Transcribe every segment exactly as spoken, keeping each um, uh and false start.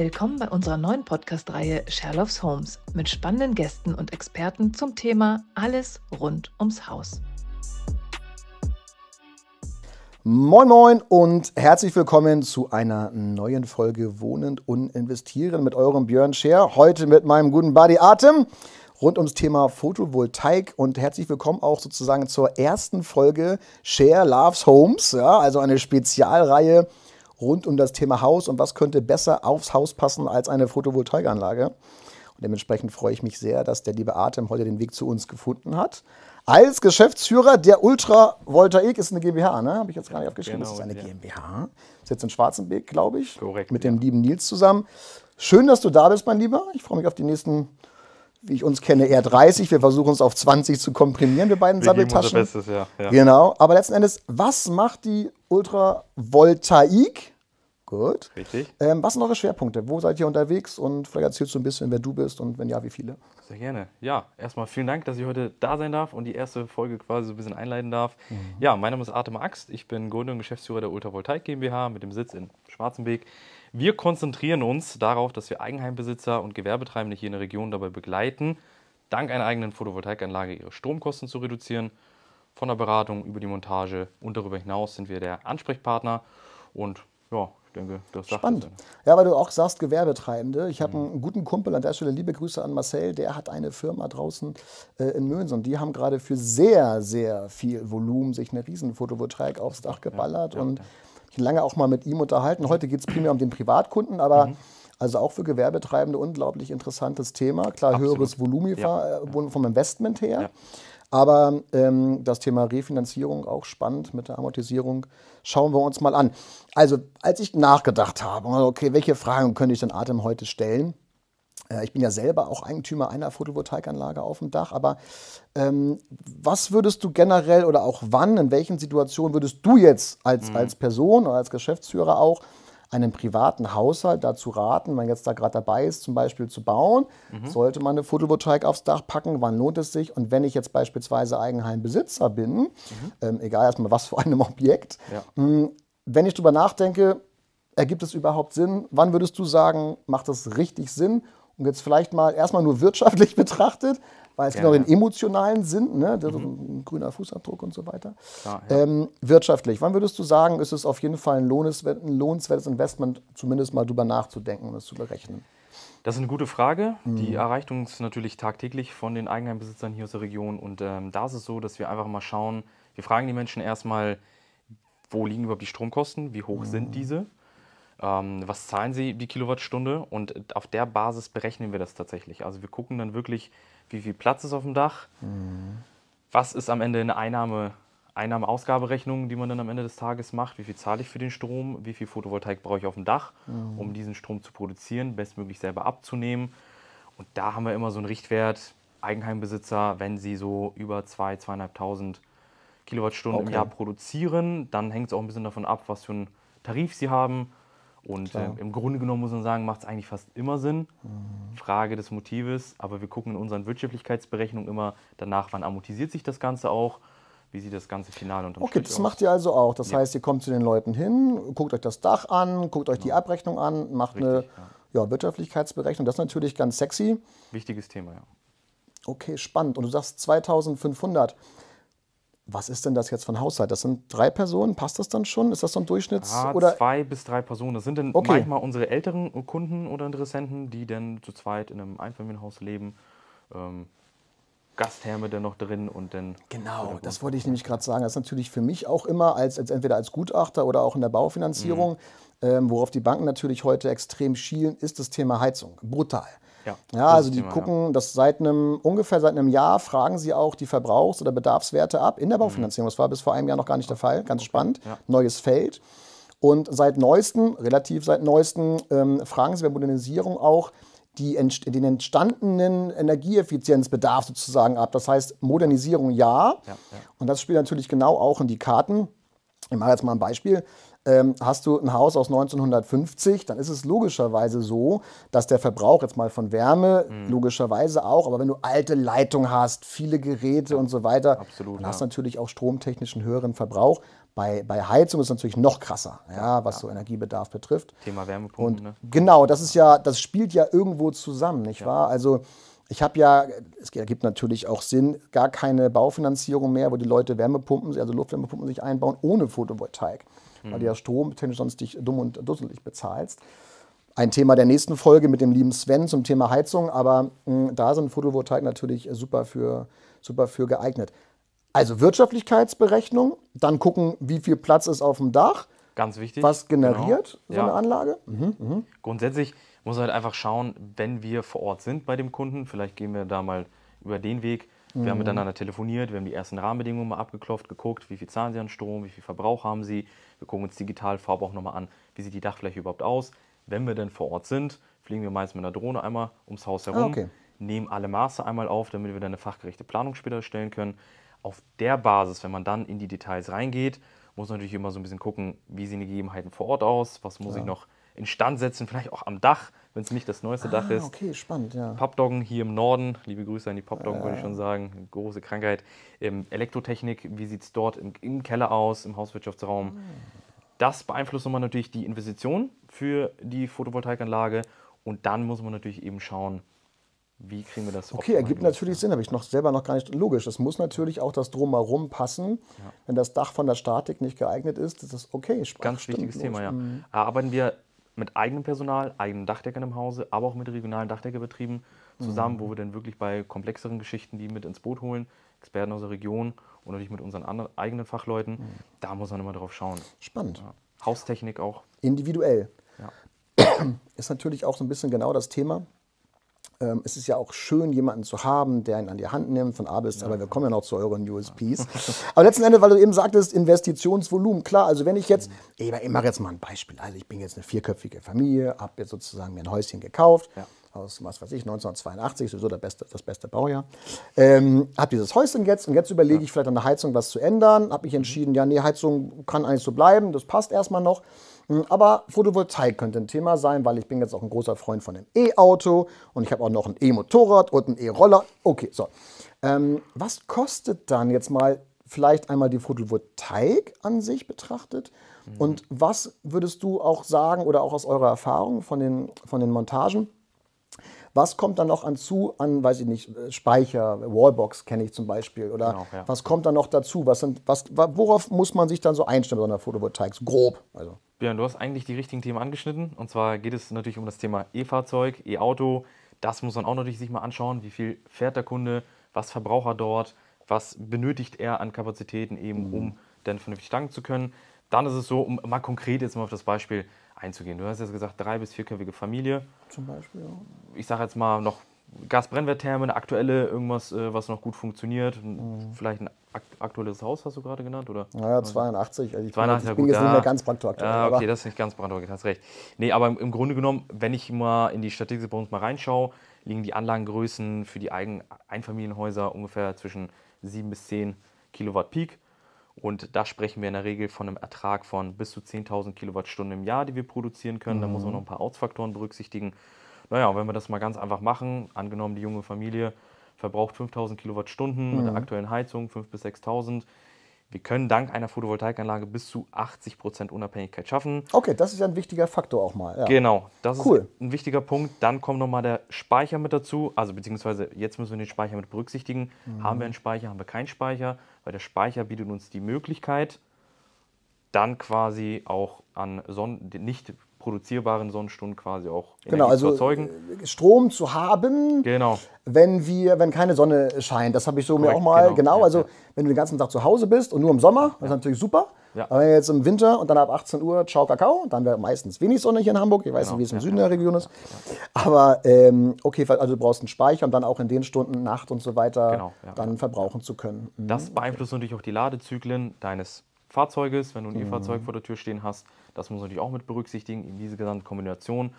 Willkommen bei unserer neuen Podcast-Reihe Sherloff's Homes mit spannenden Gästen und Experten zum Thema alles rund ums Haus. Moin Moin und herzlich willkommen zu einer neuen Folge Wohnen und Investieren mit eurem Björn Schehr. Heute mit meinem guten Buddy Artem rund ums Thema Photovoltaik und herzlich willkommen auch sozusagen zur ersten Folge Schehr Loves Homes, ja, also eine Spezialreihe rund um das Thema Haus und was könnte besser aufs Haus passen als eine Photovoltaikanlage. Und dementsprechend freue ich mich sehr, dass der liebe Artem heute den Weg zu uns gefunden hat. Als Geschäftsführer der Ultra Voltaik ist eine GmbH, ne? Habe ich jetzt gar nicht aufgeschrieben. Genau, das ist eine ja. GmbH. Ist jetzt in Schwarzenberg, glaube ich. Korrekt. Mit ja. dem lieben Nils zusammen. Schön, dass du da bist, mein Lieber. Ich freue mich auf die nächsten, wie ich uns kenne, eher dreißig. Wir versuchen uns auf zwanzig zu komprimieren, wir beiden wir Satteltaschen. Geben unser Bestes, ja. Ja. Genau. Aber letzten Endes, was macht die Ultra Voltaik? Gut. Richtig. Ähm, was sind eure Schwerpunkte? Wo seid ihr unterwegs? Und vielleicht erzählst du ein bisschen, wer du bist und wenn ja, wie viele? Sehr gerne. Ja, erstmal vielen Dank, dass ich heute da sein darf und die erste Folge quasi so ein bisschen einleiten darf. Mhm. Ja, mein Name ist Artem Axt. Ich bin Gründer und Geschäftsführer der Ultra Voltaik GmbH mit dem Sitz in Schwarzenbek. Wir konzentrieren uns darauf, dass wir Eigenheimbesitzer und Gewerbetreibende hier in der Region dabei begleiten, dank einer eigenen Photovoltaikanlage ihre Stromkosten zu reduzieren. Von der Beratung über die Montage und darüber hinaus sind wir der Ansprechpartner und ja, ich denke, das sagt spannend. Ja, weil du auch sagst, Gewerbetreibende. Ich habe einen guten Kumpel an der Stelle, liebe Grüße an Marcel, der hat eine Firma draußen äh, in Möns und die haben gerade für sehr, sehr viel Volumen sich eine riesen Photovoltaik aufs Dach geballert ja, ja, und ich habe lange auch mal mit ihm unterhalten. Heute geht es primär um den Privatkunden, aber mhm. also auch für Gewerbetreibende unglaublich interessantes Thema. Klar, absolut. Höheres Volumen ja, äh, vom Investment her. Ja. Aber ähm, das Thema Refinanzierung auch spannend mit der Amortisierung. Schauen wir uns mal an. Also, als ich nachgedacht habe, okay, welche Fragen könnte ich denn Artem heute stellen? Äh, ich bin ja selber auch Eigentümer einer Photovoltaikanlage auf dem Dach, aber ähm, was würdest du generell oder auch wann, in welchen Situationen würdest du jetzt als, mhm. als Person oder als Geschäftsführer auch einem privaten Haushalt dazu raten, wenn man jetzt da gerade dabei ist, zum Beispiel zu bauen, mhm. sollte man eine Photovoltaik aufs Dach packen, wann lohnt es sich? Und wenn ich jetzt beispielsweise Eigenheimbesitzer bin, mhm. ähm, egal erstmal was für einem Objekt, ja. mh, wenn ich drüber nachdenke, ergibt es überhaupt Sinn? Wann würdest du sagen, macht das richtig Sinn? Und jetzt vielleicht mal erstmal nur wirtschaftlich betrachtet, weil es ja, gibt auch ja. den emotionalen Sinn, ne? mhm. grüner Fußabdruck und so weiter. Klar, ja. ähm, wirtschaftlich, wann würdest du sagen, ist es auf jeden Fall ein lohnenswertes Investment, zumindest mal drüber nachzudenken und das zu berechnen? Das ist eine gute Frage. Mhm. Die erreicht uns natürlich tagtäglich von den Eigenheimbesitzern hier aus der Region. Und ähm, da ist es so, dass wir einfach mal schauen, wir fragen die Menschen erstmal, wo liegen überhaupt die Stromkosten, wie hoch mhm. sind diese? Ähm, was zahlen sie die Kilowattstunde? Und auf der Basis berechnen wir das tatsächlich. Also wir gucken dann wirklich, wie viel Platz ist auf dem Dach, mhm. was ist am Ende eine Einnahme, Einnahme-Ausgabe-Rechnung, die man dann am Ende des Tages macht, wie viel zahle ich für den Strom, wie viel Photovoltaik brauche ich auf dem Dach, mhm. um diesen Strom zu produzieren, bestmöglich selber abzunehmen. Und da haben wir immer so einen Richtwert, Eigenheimbesitzer, wenn sie so über zweitausend, zweitausendfünfhundert Kilowattstunden okay. im Jahr produzieren, dann hängt es auch ein bisschen davon ab, was für einen Tarif sie haben. Und äh, im Grunde genommen muss man sagen, macht es eigentlich fast immer Sinn. Mhm. Frage des Motives, aber wir gucken in unseren Wirtschaftlichkeitsberechnungen immer danach, wann amortisiert sich das Ganze auch, wie sieht das Ganze final unterm Strich aus. Okay, das macht ihr also auch. Das ja. heißt, ihr kommt zu den Leuten hin, guckt euch das Dach an, guckt euch genau. die Abrechnung an, macht richtig, eine ja. Ja, Wirtschaftlichkeitsberechnung. Das ist natürlich ganz sexy. Wichtiges Thema, ja. Okay, spannend. Und du sagst zweitausendfünfhundert. Was ist denn das jetzt von Haushalt? Das sind drei Personen, passt das dann schon? Ist das so ein Durchschnitts? Ja, oder? Zwei bis drei Personen. Das sind dann okay. manchmal unsere älteren Kunden oder Interessenten, die dann zu zweit in einem Einfamilienhaus leben. Ähm, Gastherme dann noch drin und dann... Genau, das wollte ich nämlich gerade sagen. Das ist natürlich für mich auch immer, als, als entweder als Gutachter oder auch in der Baufinanzierung, mhm. ähm, worauf die Banken natürlich heute extrem schielen, ist das Thema Heizung. Brutal. Ja, ja, also die Thema, gucken, ja. dass seit einem ungefähr seit einem Jahr fragen sie auch die Verbrauchs- oder Bedarfswerte ab in der Baufinanzierung. Das war bis vor einem Jahr noch gar nicht der Fall. Ganz okay. spannend. Ja. Neues Feld. Und seit neuestem, relativ seit neuestem, ähm, fragen sie bei Modernisierung auch die, den entstandenen Energieeffizienzbedarf sozusagen ab. Das heißt Modernisierung ja. ja, ja. Und das spielt natürlich genau auch in die Karten. Ich mache jetzt mal ein Beispiel. ähm, hast du ein Haus aus neunzehnhundertfünfzig, dann ist es logischerweise so, dass der Verbrauch jetzt mal von Wärme, mhm. logischerweise auch, aber wenn du alte Leitungen hast, viele Geräte, ja, und so weiter, absolut, dann ja. hast du natürlich auch stromtechnisch einen höheren Verbrauch. Bei, bei Heizung ist es natürlich noch krasser, ja, was ja. so Energiebedarf betrifft. Thema Wärmepumpen, und, ne? Genau, das ist ja, das spielt ja irgendwo zusammen, nicht ja. wahr? Also ich habe ja, es gibt natürlich auch Sinn, gar keine Baufinanzierung mehr, wo die Leute Wärmepumpen, also Luftwärmepumpen sich einbauen ohne Photovoltaik, hm. weil du ja stromtechnisch sonst dich dumm und dusselig bezahlst. Ein Thema der nächsten Folge mit dem lieben Sven zum Thema Heizung, aber mh, da sind Photovoltaik natürlich super für, super für geeignet. Also Wirtschaftlichkeitsberechnung, dann gucken, wie viel Platz ist auf dem Dach. Ganz wichtig. Was generiert genau. so ja. eine Anlage? Mhm. Mhm. Grundsätzlich muss man halt einfach schauen, wenn wir vor Ort sind bei dem Kunden, vielleicht gehen wir da mal über den Weg. Wir mhm. haben miteinander telefoniert, wir haben die ersten Rahmenbedingungen mal abgeklopft, geguckt, wie viel zahlen sie an Strom, wie viel Verbrauch haben sie. Wir gucken uns digital Verbrauch nochmal an, wie sieht die Dachfläche überhaupt aus. Wenn wir denn vor Ort sind, fliegen wir meist mit einer Drohne einmal ums Haus herum, ah, okay. nehmen alle Maße einmal auf, damit wir dann eine fachgerechte Planung später erstellen können. Auf der Basis, wenn man dann in die Details reingeht, muss man natürlich immer so ein bisschen gucken, wie sehen die Gegebenheiten vor Ort aus, was muss ja. ich noch instand setzen, vielleicht auch am Dach, wenn es nicht das neueste ah, Dach ist. Okay, spannend, ja. Pappdoggen hier im Norden, liebe Grüße an die Pappdoggen, äh, würde ich schon sagen, große Krankheit. Ähm, Elektrotechnik, wie sieht es dort im, im Keller aus, im Hauswirtschaftsraum? Das beeinflusst man natürlich die Investition für die Photovoltaikanlage und dann muss man natürlich eben schauen, wie kriegen wir das? Okay, ergibt natürlich Sinn, habe ich noch selber noch gar nicht logisch. Das muss natürlich auch das Drumherum passen. Ja. Wenn das Dach von der Statik nicht geeignet ist, ist das okay. Sprach, Ganz wichtiges los. Thema, ja. Mhm. Arbeiten wir mit eigenem Personal, eigenen Dachdeckern im Hause, aber auch mit regionalen Dachdeckerbetrieben zusammen, mhm. wo wir dann wirklich bei komplexeren Geschichten die mit ins Boot holen, Experten aus der Region und natürlich mit unseren anderen, eigenen Fachleuten. Mhm. Da muss man immer drauf schauen. Spannend. Ja. Haustechnik auch. Individuell. Ja. Ist natürlich auch so ein bisschen genau das Thema. Es ist ja auch schön, jemanden zu haben, der ihn an die Hand nimmt, von A bis Z, ja. aber wir kommen ja noch zu euren U S Ps. Aber letzten Endes, weil du eben sagtest, Investitionsvolumen, klar, also wenn ich jetzt, ich mache jetzt mal ein Beispiel, also ich bin jetzt eine vierköpfige Familie, habe jetzt sozusagen mir ein Häuschen gekauft, ja. aus, was weiß ich, neunzehnhundertzweiundachtzig, sowieso das beste, das beste Baujahr, ähm, habe dieses Häuschen jetzt und jetzt überlege ja. ich vielleicht an der Heizung was zu ändern, habe mich entschieden, ja nee, Heizung kann eigentlich so bleiben, das passt erstmal noch. Aber Photovoltaik könnte ein Thema sein, weil ich bin jetzt auch ein großer Freund von dem E-Auto und ich habe auch noch ein E-Motorrad und einen E-Roller. Okay, so. Ähm, was kostet dann jetzt mal vielleicht einmal die Photovoltaik an sich betrachtet? Mhm. Und was würdest du auch sagen oder auch aus eurer Erfahrung von den, von den Montagen? Was kommt dann noch an zu, an, weiß ich nicht, Speicher, Wallbox kenne ich zum Beispiel, oder genau, ja. was kommt dann noch dazu? Was sind, was, worauf muss man sich dann so einstellen bei einer Photovoltaik, so grob? Also. Björn, du hast eigentlich die richtigen Themen angeschnitten und zwar geht es natürlich um das Thema E-Fahrzeug, E-Auto, das muss man auch natürlich sich mal anschauen, wie viel fährt der Kunde, was verbraucht er dort, was benötigt er an Kapazitäten eben, mhm. um dann vernünftig tanken zu können. Dann ist es so, um mal konkret jetzt mal auf das Beispiel einzugehen. Du hast jetzt gesagt, drei- bis vierköpfige Familie. Zum Beispiel, ja. Ich sage jetzt mal noch Gasbrennwerttherme, eine aktuelle, irgendwas, was noch gut funktioniert. Mhm. Vielleicht ein aktuelles Haus, hast du gerade genannt, oder? Naja, zweiundachtzig. Also ich zweiundachtzig, bin, ich bin gut, jetzt ja. nicht mehr ganz brandaktuell. Ah, okay, aber das ist nicht ganz brandaktuell, hast recht. Nee, aber im Grunde genommen, wenn ich mal in die Statistik bei uns mal reinschaue, liegen die Anlagengrößen für die eigenen Einfamilienhäuser ungefähr zwischen sieben bis zehn Kilowatt Peak. Und da sprechen wir in der Regel von einem Ertrag von bis zu zehntausend Kilowattstunden im Jahr, die wir produzieren können. Mhm. Da muss man noch ein paar Outfaktoren berücksichtigen. Naja, wenn wir das mal ganz einfach machen, angenommen die junge Familie verbraucht fünftausend Kilowattstunden mhm. mit der aktuellen Heizung, fünftausend bis sechstausend. Wir können dank einer Photovoltaikanlage bis zu achtzig Prozent Unabhängigkeit schaffen. Okay, das ist ja ein wichtiger Faktor auch mal. Ja. Genau, das cool. ist ein wichtiger Punkt. Dann kommt nochmal der Speicher mit dazu, also beziehungsweise jetzt müssen wir den Speicher mit berücksichtigen. Mhm. Haben wir einen Speicher, haben wir keinen Speicher, weil der Speicher bietet uns die Möglichkeit, dann quasi auch an Sonnen, nicht produzierbaren Sonnenstunden quasi auch Energie genau, also zu erzeugen. Strom zu haben, genau. wenn wir, wenn keine Sonne scheint. Das habe ich so Korrekt, mir auch mal, genau, genau ja, also ja. wenn du den ganzen Tag zu Hause bist und nur im Sommer, ja. das ist natürlich super, ja. aber jetzt im Winter und dann ab achtzehn Uhr, ciao Kakao, dann wäre meistens wenig Sonne hier in Hamburg, ich weiß genau. nicht, wie es im ja, Süden ja, der Region ist, ja, ja. aber ähm, okay, also du brauchst einen Speicher, um dann auch in den Stunden, Nacht und so weiter genau, ja, dann ja. verbrauchen zu können. Mhm. Das beeinflusst natürlich auch die Ladezyklen deines Fahrzeuges, wenn du ein E-Fahrzeug mhm. vor der Tür stehen hast. Das muss man natürlich auch mit berücksichtigen in diese gesamte Kombination.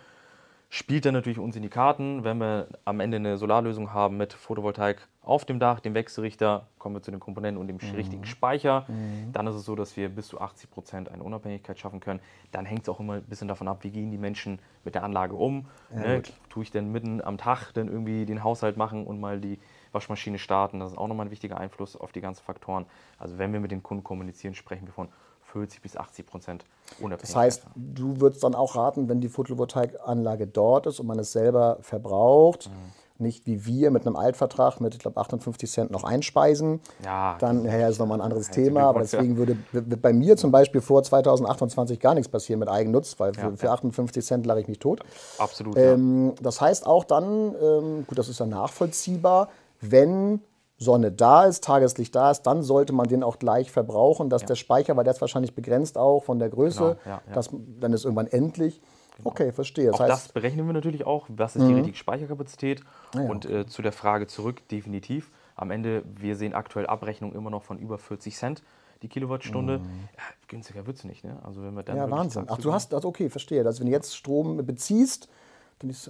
spielt dann natürlich uns in die Karten. Wenn wir am Ende eine Solarlösung haben mit Photovoltaik auf dem Dach, dem Wechselrichter, kommen wir zu den Komponenten und dem mhm. richtigen Speicher. Mhm. Dann ist es so, dass wir bis zu achtzig Prozent eine Unabhängigkeit schaffen können. Dann hängt es auch immer ein bisschen davon ab, wie gehen die Menschen mit der Anlage um. Ja, ne? Tue ich denn mitten am Tag dann irgendwie den Haushalt machen und mal die Waschmaschine starten? Das ist auch nochmal ein wichtiger Einfluss auf die ganzen Faktoren. Also wenn wir mit den Kunden kommunizieren, sprechen wir von vierzig bis achtzig Prozent unabhängig. Das heißt, du würdest dann auch raten, wenn die Photovoltaikanlage dort ist und man es selber verbraucht, mhm. nicht wie wir mit einem Altvertrag mit, ich glaube, achtundfünfzig Cent noch einspeisen, ja, dann ja, ist nochmal ein anderes ja, Thema. Aber deswegen ja. würde bei mir zum Beispiel vor zweitausendachtundzwanzig gar nichts passieren mit Eigennutz, weil ja, für, für achtundfünfzig Cent lache ich mich tot. Absolut. Ähm, ja. Das heißt auch dann, ähm, gut, das ist ja nachvollziehbar, wenn Sonne da ist, Tageslicht da ist, dann sollte man den auch gleich verbrauchen, dass ja. der Speicher, weil der ist wahrscheinlich begrenzt auch von der Größe, genau, ja, ja. Dass, dann ist irgendwann endlich. Genau. Okay, verstehe. Das auch heißt, das berechnen wir natürlich auch, was ist mhm. die richtige Speicherkapazität ja, und okay. äh, zu der Frage zurück, definitiv. Am Ende, wir sehen aktuell Abrechnungen immer noch von über vierzig Cent die Kilowattstunde. Mhm. Ja, günstiger wird es nicht, ne? Also wenn wir dann ja, Wahnsinn. Ach, du hast, also okay, verstehe. Also wenn du jetzt Strom beziehst,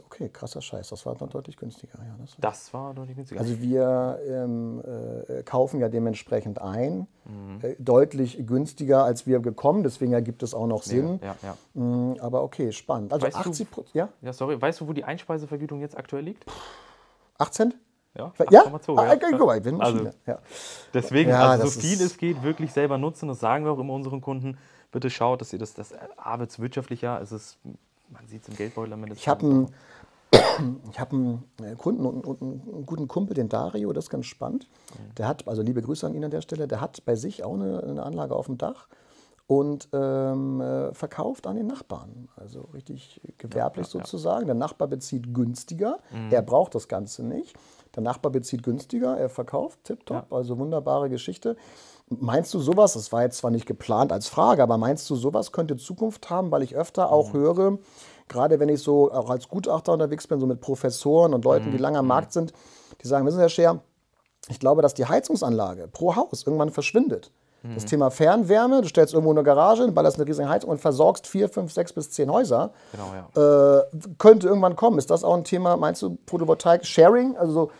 okay, krasser Scheiß, das war dann deutlich günstiger. Ja, das, das war deutlich günstiger. Also wir ähm, äh, kaufen ja dementsprechend ein, mhm. äh, deutlich günstiger als wir gekommen, deswegen ergibt es auch noch Sinn. Ja, ja, ja. Mm, aber okay, spannend. Also weißt achtzig du, ja? Ja, sorry, weißt du, wo die Einspeisevergütung jetzt aktuell liegt? acht Cent? Ja, acht Komma zwei. Ja? Ja. Ah, okay, guck mal, ich bin also, ja. Deswegen, ja, also so viel es geht, wirklich selber nutzen, das sagen wir auch immer unseren Kunden. Bitte schaut, dass ihr das, das arbeitswirtschaftlicher, es ist... Man sieht es im Geldbeutel. Ich habe einen, hab einen Kunden und einen guten Kumpel, den Dario, das ist ganz spannend. Der hat, also liebe Grüße an ihn an der Stelle, der hat bei sich auch eine, eine Anlage auf dem Dach und ähm, verkauft an den Nachbarn. Also richtig gewerblich ja, ja, sozusagen. Ja. Der Nachbar bezieht günstiger, mhm. er braucht das Ganze nicht. Der Nachbar bezieht günstiger, er verkauft, tipptopp, ja. also wunderbare Geschichte. Meinst du sowas, das war jetzt zwar nicht geplant als Frage, aber meinst du sowas könnte Zukunft haben, weil ich öfter auch mhm. höre, gerade wenn ich so auch als Gutachter unterwegs bin, so mit Professoren und Leuten, mhm. die lange am Markt sind, die sagen, wissen Sie, Herr Schehr, ich glaube, dass die Heizungsanlage pro Haus irgendwann verschwindet. Mhm. Das Thema Fernwärme, du stellst irgendwo eine Garage, ballerst eine riesige Heizung und versorgst vier, fünf, sechs bis zehn Häuser, genau, ja. äh, könnte irgendwann kommen. Ist das auch ein Thema, meinst du, Photovoltaik, Sharing, also so,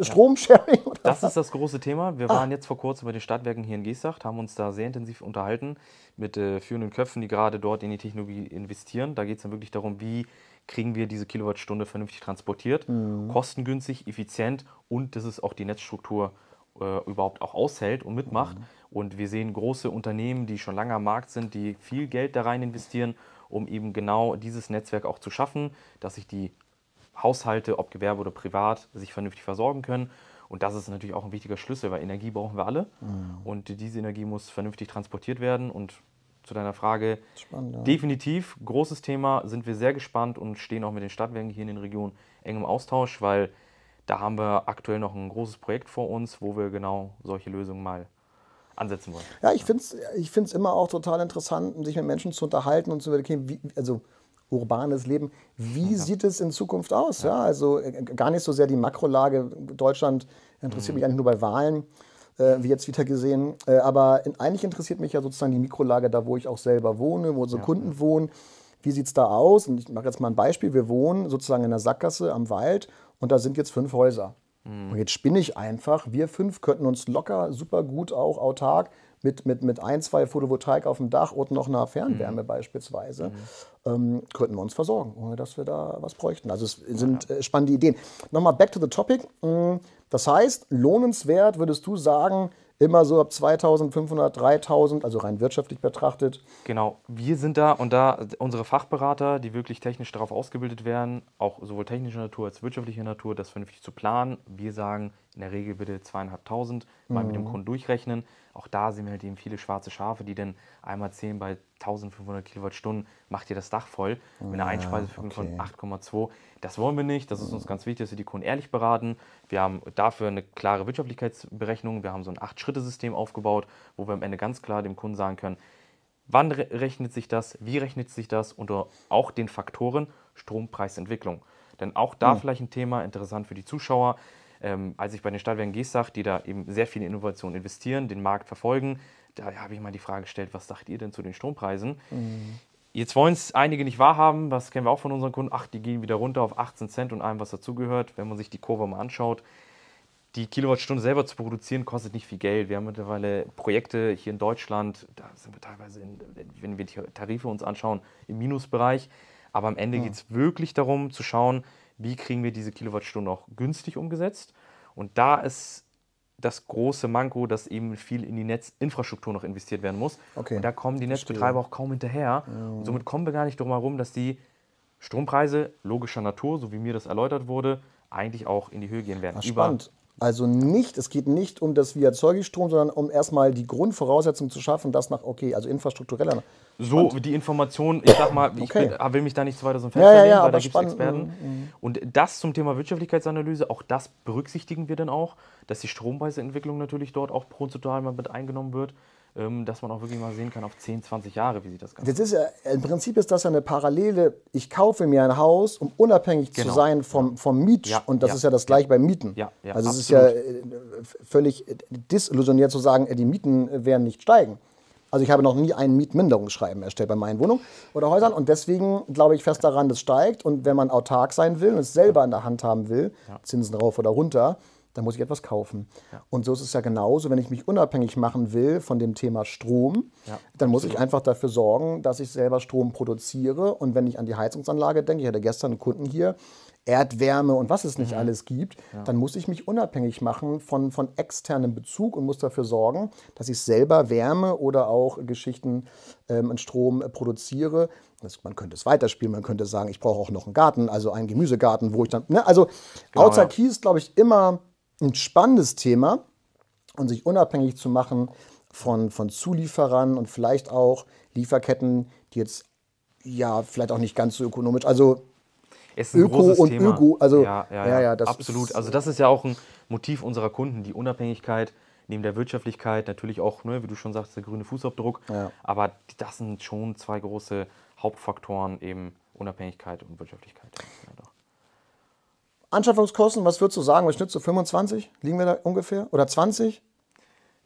Stromsharing? Ja. Das ist das große Thema. Wir ah. waren jetzt vor kurzem bei den Stadtwerken hier in Geestacht, haben uns da sehr intensiv unterhalten mit äh, führenden Köpfen, die gerade dort in die Technologie investieren. Da geht es dann wirklich darum, wie kriegen wir diese Kilowattstunde vernünftig transportiert, mhm. kostengünstig, effizient und das ist auch die Netzstruktur äh, überhaupt auch aushält und mitmacht. Mhm. Und wir sehen große Unternehmen, die schon lange am Markt sind, die viel Geld da rein investieren, um eben genau dieses Netzwerk auch zu schaffen, dass sich die Haushalte, ob Gewerbe oder privat, sich vernünftig versorgen können. Und das ist natürlich auch ein wichtiger Schlüssel, weil Energie brauchen wir alle. Mhm. Und diese Energie muss vernünftig transportiert werden. Und zu deiner Frage, spannend, ja. definitiv, großes Thema, sind wir sehr gespannt und stehen auch mit den Stadtwerken hier in den Regionen eng im Austausch, weil da haben wir aktuell noch ein großes Projekt vor uns, wo wir genau solche Lösungen mal ansetzen wollen. Ja, ich finde es ich find's immer auch total interessant, sich mit Menschen zu unterhalten und zu überlegen, wie, also urbanes Leben. Wie ja. sieht es in Zukunft aus? Ja. Ja, also äh, gar nicht so sehr die Makrolage. Deutschland interessiert mhm. mich eigentlich nur bei Wahlen, äh, wie jetzt wieder gesehen. Äh, aber in, eigentlich interessiert mich ja sozusagen die Mikrolage, da wo ich auch selber wohne, wo unsere ja. Kunden wohnen. Wie sieht es da aus? Und ich mache jetzt mal ein Beispiel. Wir wohnen sozusagen in einer Sackgasse am Wald und da sind jetzt fünf Häuser. Mhm. Und jetzt spinne ich einfach. Wir fünf könnten uns locker, super gut auch autark Mit, mit, mit ein, zwei Photovoltaik auf dem Dach und noch einer Fernwärme mhm. beispielsweise, mhm. ähm, könnten wir uns versorgen, ohne dass wir da was bräuchten. Also es sind ja, ja. spannende Ideen. Nochmal back to the topic. Das heißt, lohnenswert würdest du sagen, immer so ab zweitausendfünfhundert, dreitausend, also rein wirtschaftlich betrachtet? Genau, wir sind da und da unsere Fachberater, die wirklich technisch darauf ausgebildet werden, auch sowohl technischer Natur als wirtschaftlicher Natur, das vernünftig zu planen. Wir sagen in der Regel bitte zweieinhalbtausend, mal mhm. mit dem Kunden durchrechnen. Auch da sehen wir halt eben viele schwarze Schafe, die dann einmal zählen bei eintausendfünfhundert Kilowattstunden, macht ihr das Dach voll mit einer Einspeisevergütung okay. von acht Komma zwei. Das wollen wir nicht, das ist uns ganz wichtig, dass wir die Kunden ehrlich beraten. Wir haben dafür eine klare Wirtschaftlichkeitsberechnung, wir haben so ein Acht-Schritte-System aufgebaut, wo wir am Ende ganz klar dem Kunden sagen können, wann re- rechnet sich das, wie rechnet sich das und auch den Faktoren Strompreisentwicklung. Denn auch da hm. vielleicht ein Thema, interessant für die Zuschauer, ähm, als ich bei den Stadtwerken Geestacht, die da eben sehr viel in Innovation investieren, den Markt verfolgen, da habe ich mal die Frage gestellt, was sagt ihr denn zu den Strompreisen? Mhm. Jetzt wollen es einige nicht wahrhaben, das kennen wir auch von unseren Kunden. Ach, die gehen wieder runter auf achtzehn Cent und allem, was dazugehört. Wenn man sich die Kurve mal anschaut, die Kilowattstunde selber zu produzieren, kostet nicht viel Geld. Wir haben mittlerweile Projekte hier in Deutschland, da sind wir teilweise, in, wenn wir die Tarife uns anschauen, im Minusbereich. Aber am Ende ja. geht es wirklich darum, zu schauen, wie kriegen wir diese Kilowattstunde auch günstig umgesetzt. Und da ist das große Manko, dass eben viel in die Netzinfrastruktur noch investiert werden muss. Okay. Und da kommen die Netzbetreiber auch kaum hinterher. Ja. Und somit kommen wir gar nicht drum herum, dass die Strompreise logischer Natur, so wie mir das erläutert wurde, eigentlich auch in die Höhe gehen werden. Ach, spannend. Also nicht, es geht nicht um das via Zeugestrom, sondern um erstmal die Grundvoraussetzungen zu schaffen, dass nach, okay, also infrastruktureller. So, und die Information, ich sag mal, ich okay. will, will mich da nicht so weiter so ein Fenster ja, nehmen, ja, ja, weil da gibt es Experten. Mhm. Und das zum Thema Wirtschaftlichkeitsanalyse, auch das berücksichtigen wir dann auch, dass die Strompreisentwicklung natürlich dort auch prozentual mal mit eingenommen wird, dass man auch wirklich mal sehen kann auf zehn, zwanzig Jahre, wie sieht das Ganze aus. Das ist ja, im Prinzip ist das ja eine Parallele, ich kaufe mir ein Haus, um unabhängig genau. zu sein vom, vom Miet. Ja, und das ja, ist ja das Gleiche ja. beim Mieten. Ja, ja, also es ist ja völlig desillusioniert zu sagen, die Mieten werden nicht steigen. Also ich habe noch nie ein Mietminderungsschreiben erstellt bei meinen Wohnungen oder Häusern. Und deswegen glaube ich fest daran, das steigt. Und wenn man autark sein will und es selber in der Hand haben will, ja. Zinsen rauf oder runter, dann muss ich etwas kaufen. Ja. Und so ist es ja genauso, wenn ich mich unabhängig machen will von dem Thema Strom, ja, dann muss absolut. ich einfach dafür sorgen, dass ich selber Strom produziere. Und wenn ich an die Heizungsanlage denke, ich hatte gestern einen Kunden hier, Erdwärme und was es nicht mhm. alles gibt, ja. dann muss ich mich unabhängig machen von, von externem Bezug und muss dafür sorgen, dass ich selber Wärme oder auch Geschichten ähm, und Strom produziere. Das, man könnte es weiterspielen, man könnte sagen, ich brauche auch noch einen Garten, also einen Gemüsegarten, wo ich dann... Ne? Also genau, Autarkie ja. ist, glaube ich, immer... ein spannendes Thema und sich unabhängig zu machen von, von Zulieferern und vielleicht auch Lieferketten, die jetzt ja vielleicht auch nicht ganz so ökonomisch, also ist ein Öko großes und Thema. Öko, also ja, ja, ja, ja, ja das absolut. Ist, also das ist ja auch ein Motiv unserer Kunden, die Unabhängigkeit neben der Wirtschaftlichkeit natürlich auch, ne, wie du schon sagst, der grüne Fußabdruck, ja. aber das sind schon zwei große Hauptfaktoren, eben Unabhängigkeit und Wirtschaftlichkeit. Ja, Anschaffungskosten, was würdest du sagen? Was Schnitt so fünfundzwanzig? Liegen wir da ungefähr? Oder zwanzig?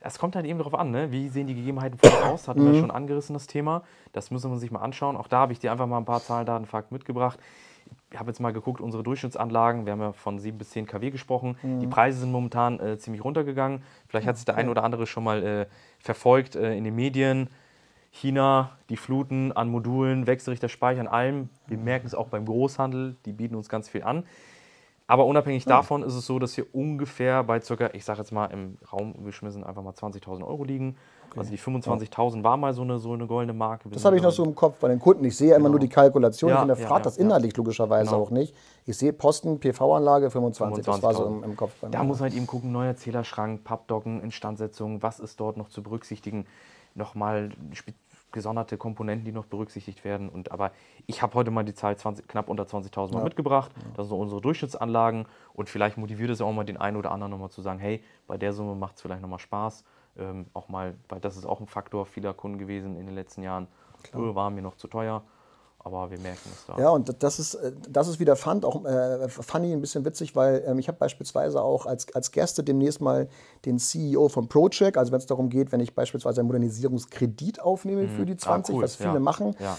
Es kommt halt eben darauf an, ne? Wie sehen die Gegebenheiten vor aus? Hatten mhm. wir schon angerissen, das Thema. Das müssen wir sich mal anschauen. Auch da habe ich dir einfach mal ein paar Zahlen, Daten, Fakten mitgebracht. Ich habe jetzt mal geguckt, unsere Durchschnittsanlagen, wir haben ja von sieben bis zehn Kilowatt gesprochen. Mhm. Die Preise sind momentan äh, ziemlich runtergegangen. Vielleicht hat sich der ein oder andere schon mal äh, verfolgt äh, in den Medien. China, die Fluten an Modulen, Wechselrichterspeicher, an allem. Wir merken es auch beim Großhandel, die bieten uns ganz viel an. Aber unabhängig davon ist es so, dass wir ungefähr bei circa, ich sage jetzt mal im Raum geschmissen, einfach mal zwanzigtausend Euro liegen. Okay. Also die fünfundzwanzigtausend war mal so eine, so eine goldene Marke. Das habe ich noch so im Kopf bei den Kunden. Ich sehe ja genau. immer nur die Kalkulation, ja, ich hinterfrage ja, ja, das inhaltlich ja. logischerweise genau. auch nicht. Ich sehe Posten, P V-Anlage, fünfundzwanzig, das war so im, im Kopf. Da muss man halt eben gucken, neuer Zählerschrank, Pappdocken, Instandsetzung, was ist dort noch zu berücksichtigen, nochmal gesonderte Komponenten, die noch berücksichtigt werden. Und, aber ich habe heute mal die Zahl zwanzig, knapp unter zwanzigtausend mal ja. mitgebracht. Ja. Das sind unsere Durchschnittsanlagen. Und vielleicht motiviert es ja auch mal den einen oder anderen nochmal zu sagen, hey, bei der Summe macht es vielleicht nochmal Spaß. Ähm, auch mal, weil das ist auch ein Faktor vieler Kunden gewesen in den letzten Jahren. Öl war mir noch zu teuer, aber wir merken es da. Ja, und das ist, das ist wieder fand, auch, äh, funny, ein bisschen witzig, weil ähm, ich habe beispielsweise auch als, als Gäste demnächst mal den C E O von ProCheck, also wenn es darum geht, wenn ich beispielsweise einen Modernisierungskredit aufnehme mhm. für die zwanzig, ah, cool. was viele ja. machen, ja.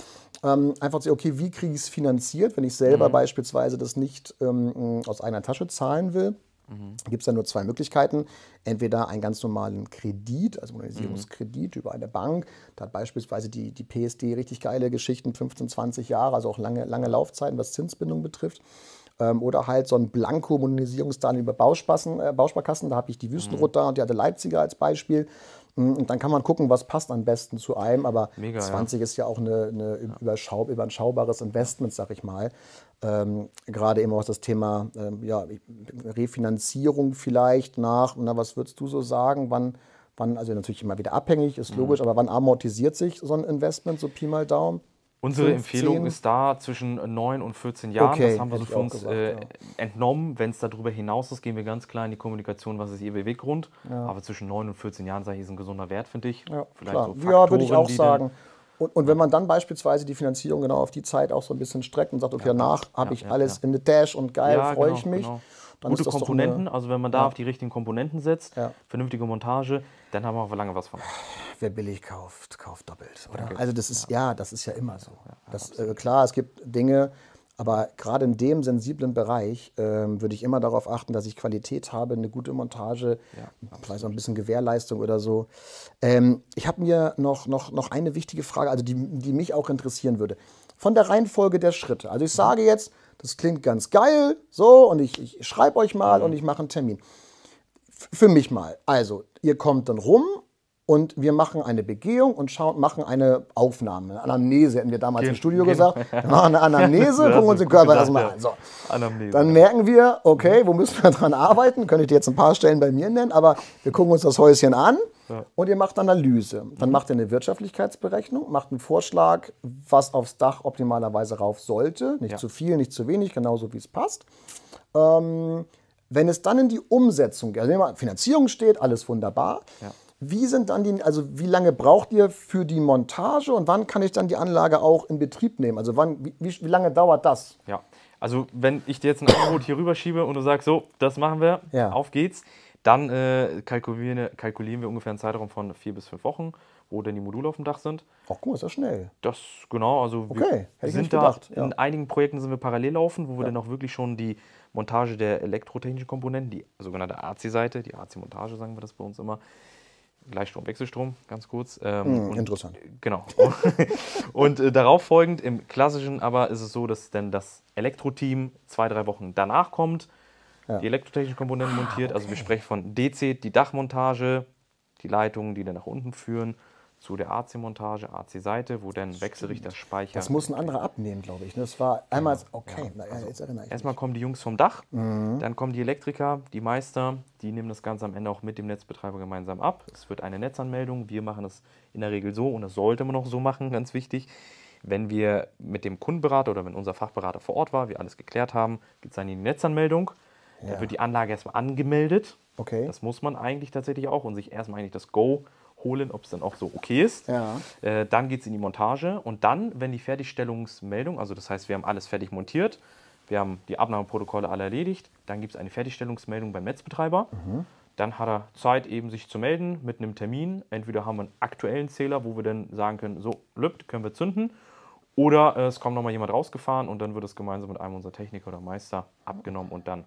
Ähm, einfach zu, okay, wie kriege ich es finanziert, wenn ich selber mhm. beispielsweise das nicht ähm, aus einer Tasche zahlen will. Mhm. Gibt es da nur zwei Möglichkeiten. Entweder einen ganz normalen Kredit, also Modernisierungskredit mhm. über eine Bank. Da hat beispielsweise die, die P S D richtig geile Geschichten, fünfzehn, zwanzig Jahre, also auch lange, lange Laufzeiten, was Zinsbindung betrifft. Ähm, oder halt so ein Blanko-Modernisierungsdarlehen über Bauspassen, äh, Bausparkassen. Da habe ich die Wüstenrotter mhm. und die hatte Leipziger als Beispiel. Und dann kann man gucken, was passt am besten zu einem. Aber mega, zwanzig ja. ist ja auch eine, eine überschau- überschaubares Investment, sag ich mal. Ähm, gerade eben auch das Thema ähm, ja, Refinanzierung vielleicht nach, na, was würdest du so sagen, wann, wann, also natürlich immer wieder abhängig, ist logisch, mhm. aber wann amortisiert sich so ein Investment, so Pi mal Daumen? Unsere Empfehlung ist da zwischen neun und vierzehn Jahren, okay, das haben wir so für uns gesagt, äh, ja. entnommen. Wenn es darüber hinaus ist, gehen wir ganz klar in die Kommunikation, was ist ihr Beweggrund. Ja. Aber zwischen neun und vierzehn Jahren, sage ich, ist ein gesunder Wert, finde ich. Ja, vielleicht klar. So Faktoren, ja, würde ich auch sagen. Und, und wenn man dann beispielsweise die Finanzierung genau auf die Zeit auch so ein bisschen streckt und sagt, okay, ja, danach habe ja, ich ja, alles ja. in the Dash und geil, ja, freue genau, ich mich. Genau. dann gute ist das Komponenten, eine, also wenn man da ja. auf die richtigen Komponenten setzt, ja. vernünftige Montage, dann haben wir auch lange was von. Wer billig kauft, kauft doppelt. Oder? Okay. Also das ist ja. ja, das ist ja immer so. Ja, ja, das, äh, klar, es gibt Dinge, aber gerade in dem sensiblen Bereich äh, würde ich immer darauf achten, dass ich Qualität habe, eine gute Montage, ja, vielleicht noch ein bisschen Gewährleistung oder so. Ähm, ich habe mir noch, noch, noch eine wichtige Frage, also die, die mich auch interessieren würde. Von der Reihenfolge der Schritte. Also ich sage jetzt, das klingt ganz geil, so, und ich, ich schreibe euch mal mhm. und ich mache einen Termin. F für mich mal. Also, ihr kommt dann rum und wir machen eine Begehung und schauen, machen eine Aufnahme. Eine Anamnese, hätten wir damals Ge im Studio Ge gesagt. Wir machen eine Anamnese, gucken uns den Körper das mal an. So. Anamnese, dann merken wir, okay, wo müssen wir dran arbeiten? Könnte ich dir jetzt ein paar Stellen bei mir nennen, aber wir gucken uns das Häuschen an. Ja. Und ihr macht Analyse. Dann mhm. macht ihr eine Wirtschaftlichkeitsberechnung, macht einen Vorschlag, was aufs Dach optimalerweise rauf sollte. Nicht ja. zu viel, nicht zu wenig, genauso wie es passt. Ähm, wenn es dann in die Umsetzung, also nehmen wir mal, Finanzierung steht, alles wunderbar. Ja. Wie sind dann die, also wie lange braucht ihr für die Montage und wann kann ich dann die Anlage auch in Betrieb nehmen? Also wann, wie, wie lange dauert das? Ja, also wenn ich dir jetzt ein Angebot hier rüberschiebe und du sagst, so, das machen wir, ja. auf geht's. Dann äh, kalkulieren, kalkulieren wir ungefähr einen Zeitraum von vier bis fünf Wochen, wo denn die Module auf dem Dach sind. Ach guck mal, ist das schnell. Das, genau, also wir okay, hätte sind ich da, gedacht. Ja. in einigen Projekten sind wir parallel laufen, wo wir ja. dann auch wirklich schon die Montage der elektrotechnischen Komponenten, die sogenannte A C-Seite, die A C-Montage sagen wir das bei uns immer, Gleichstrom, Wechselstrom, ganz kurz. Ähm, mm, und, interessant. Genau. und äh, darauf folgend, im Klassischen aber ist es so, dass dann das Elektro-Team zwei, drei Wochen danach kommt, die elektrotechnischen Komponenten ah, montiert. Okay. Also wir sprechen von D C, die Dachmontage, die Leitungen, die dann nach unten führen, zu der A C-Montage, A C-Seite, wo dann Wechselrichter, Speicher... Das muss ein anderer abnehmen, glaube ich. Das war einmal... Okay, ja. also, jetzt erinnere ich mich. Erstmal kommen die Jungs vom Dach, mhm. dann kommen die Elektriker, die Meister, die nehmen das Ganze am Ende auch mit dem Netzbetreiber gemeinsam ab. Es wird eine Netzanmeldung. Wir machen das in der Regel so und das sollte man auch so machen, ganz wichtig. Wenn wir mit dem Kundenberater oder wenn unser Fachberater vor Ort war, wir alles geklärt haben, gibt es dann die Netzanmeldung. Ja. Da wird die Anlage erstmal angemeldet. Okay. Das muss man eigentlich tatsächlich auch und sich erstmal eigentlich das Go holen, ob es dann auch so okay ist. Ja. Äh, dann geht es in die Montage und dann, wenn die Fertigstellungsmeldung, also das heißt, wir haben alles fertig montiert, wir haben die Abnahmeprotokolle alle erledigt, dann gibt es eine Fertigstellungsmeldung beim Netzbetreiber. Mhm. Dann hat er Zeit, eben sich zu melden mit einem Termin. Entweder haben wir einen aktuellen Zähler, wo wir dann sagen können, so, löppt, können wir zünden. Oder äh, es kommt nochmal jemand rausgefahren und dann wird es gemeinsam mit einem unserer Techniker oder Meister abgenommen und dann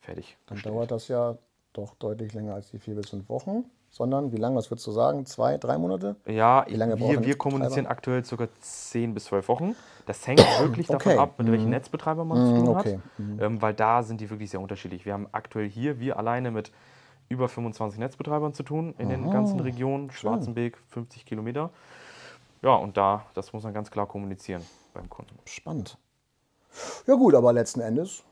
fertig. Dann gestellt. Dauert das ja doch deutlich länger als die vier bis fünf Wochen, sondern wie lange, was würdest du sagen, zwei, drei Monate? Ja, wie lange wir, wir kommunizieren aktuell ca. zehn bis zwölf Wochen. Das hängt wirklich okay. davon ab, mit mhm. welchem Netzbetreiber man mhm, zu tun okay. hat, mhm. ähm, weil da sind die wirklich sehr unterschiedlich. Wir haben aktuell hier, wir alleine mit über fünfundzwanzig Netzbetreibern zu tun, in mhm. den ganzen Regionen, Schwarzenberg, fünfzig Kilometer. Ja, und da, das muss man ganz klar kommunizieren beim Kunden. Spannend. Ja gut, aber letzten Endes...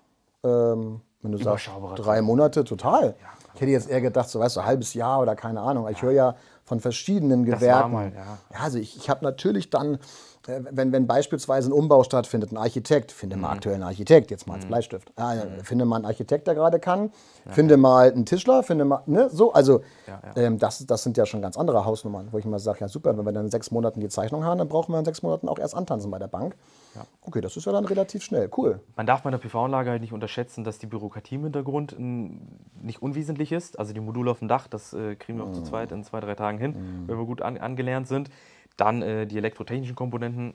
Ähm Wenn du sagst, drei Monate, total. Ja, ich hätte jetzt eher gedacht, so weißt du, ein halbes Jahr oder keine Ahnung. Ich ja. höre ja von verschiedenen Gewerken. Mal, ja. Ja, also ich, ich habe natürlich dann, wenn, wenn beispielsweise ein Umbau stattfindet, ein Architekt, finde mhm. mal aktuell einen Architekt, jetzt mal als mhm. Bleistift, ah, mhm. finde mal einen Architekt, der gerade kann, ja, finde ja. mal einen Tischler, finde mal, ne, so. Also ja, ja. Ähm, das, das sind ja schon ganz andere Hausnummern, wo ich immer sage, ja super, wenn wir dann in sechs Monaten die Zeichnung haben, dann brauchen wir in sechs Monaten auch erst antanzen bei der Bank. Ja. Okay, das ist ja dann relativ schnell, cool. Man darf bei der P V-Anlage halt nicht unterschätzen, dass die Bürokratie im Hintergrund nicht unwesentlich ist. Also die Module auf dem Dach, das äh, kriegen wir auch mm. zu zweit in zwei, drei Tagen hin, mm. wenn wir gut an, angelernt sind. Dann äh, die elektrotechnischen Komponenten,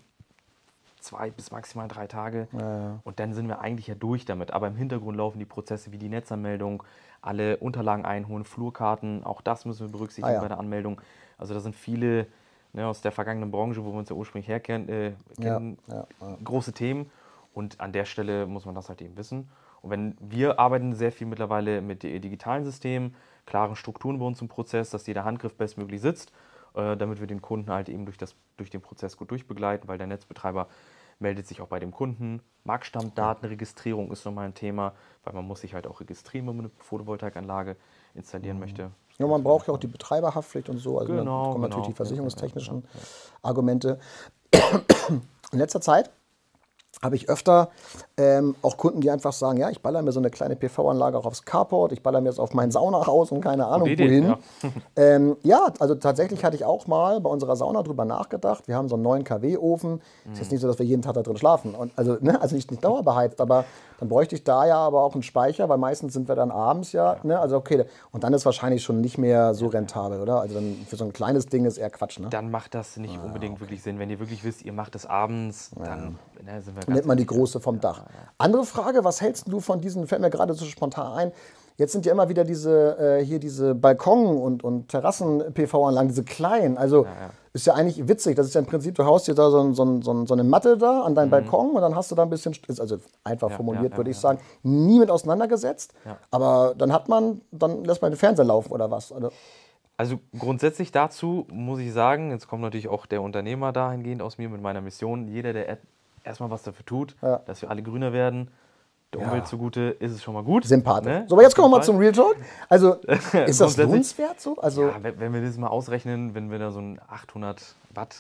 zwei bis maximal drei Tage. Ja. Und dann sind wir eigentlich ja durch damit. Aber im Hintergrund laufen die Prozesse wie die Netzanmeldung, alle Unterlagen einholen, Flurkarten, auch das müssen wir berücksichtigen ah, ja. bei der Anmeldung. Also da sind viele... Ja, aus der vergangenen Branche, wo wir uns ja ursprünglich herkennen, äh, kennen, ja, ja, ja. große Themen. Und an der Stelle muss man das halt eben wissen. Und wenn wir arbeiten sehr viel mittlerweile mit digitalen Systemen, klaren Strukturen bei uns im Prozess, dass jeder Handgriff bestmöglich sitzt, äh, damit wir den Kunden halt eben durch, das, durch den Prozess gut durchbegleiten, weil der Netzbetreiber meldet sich auch bei dem Kunden. Marktstammdatenregistrierung ist nochmal ein Thema, weil man muss sich halt auch registrieren, wenn man eine Photovoltaikanlage installieren mhm. möchte. Ja, man braucht ja auch die Betreiberhaftpflicht und so, also genau, da kommen genau, natürlich die versicherungstechnischen ja, ja, ja. Argumente. In letzter Zeit habe ich öfter ähm, auch Kunden, die einfach sagen, ja, ich baller mir so eine kleine P V-Anlage auch aufs Carport, ich baller mir das auf mein Saunahaus und keine Ahnung Idee, wohin. Ja. ähm, ja, also tatsächlich hatte ich auch mal bei unserer Sauna drüber nachgedacht. Wir haben so einen neuen K W-Ofen. Mhm. Ist jetzt nicht so, dass wir jeden Tag da drin schlafen. Und also, ne, also nicht, nicht dauerbeheizt, aber dann bräuchte ich da ja aber auch einen Speicher, weil meistens sind wir dann abends ja, ja. Ne, also okay. Und dann ist wahrscheinlich schon nicht mehr so rentabel, oder? Also dann für so ein kleines Ding ist eher Quatsch, ne? Dann macht das nicht ja, unbedingt okay. wirklich Sinn. Wenn ihr wirklich wisst, ihr macht das abends, ja. dann ne, sind wir ganz nimmt man die große vom Dach. Andere Frage, was hältst du von diesen, fällt mir gerade so spontan ein, jetzt sind ja immer wieder diese, äh, hier diese Balkon- und, und Terrassen-P V-Anlagen, diese kleinen, also ja, ja. ist ja eigentlich witzig, das ist ja im Prinzip, du haust dir da so, so, so, so eine Matte da an deinen mhm. Balkon und dann hast du da ein bisschen, ist also einfach ja, formuliert, ja, ja, würde ich ja. sagen, nie mit auseinandergesetzt, ja. aber dann hat man, dann lässt man den Fernseher laufen oder was? Oder? Also grundsätzlich dazu muss ich sagen, jetzt kommt natürlich auch der Unternehmer dahingehend aus mir mit meiner Mission, jeder, der erstmal was dafür tut, ja. dass wir alle grüner werden, der ja. Umwelt zugute, ist es schon mal gut. Sympathisch. Ne? So, aber jetzt kommen wir mal zum Real Talk. Also, ist das lohnenswert so? Also ja, wenn wir das mal ausrechnen, wenn wir da so ein achthundert Watt